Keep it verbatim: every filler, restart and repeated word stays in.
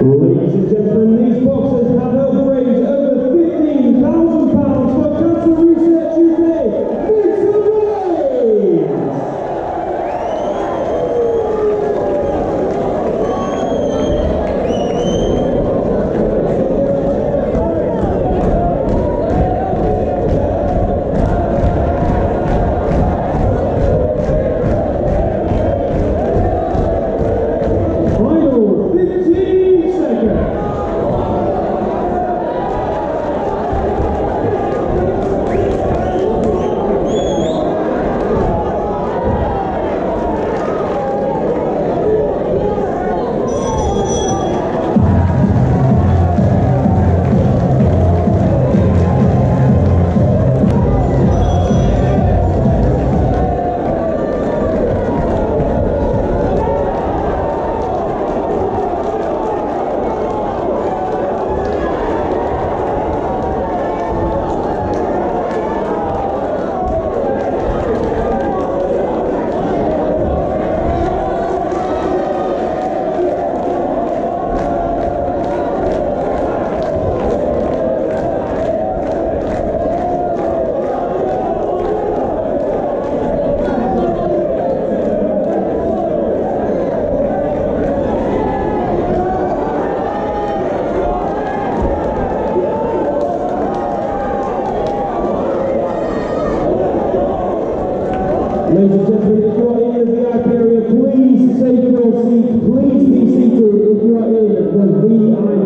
Ladies and gentlemen, these boxers have helped raise over fifteen thousand pounds for Cancer Research U K. Make some noise! Final fifteen seconds. Ladies and gentlemen, if you are in the V I P area, please take your seat. Please be seated if you are in the V I P.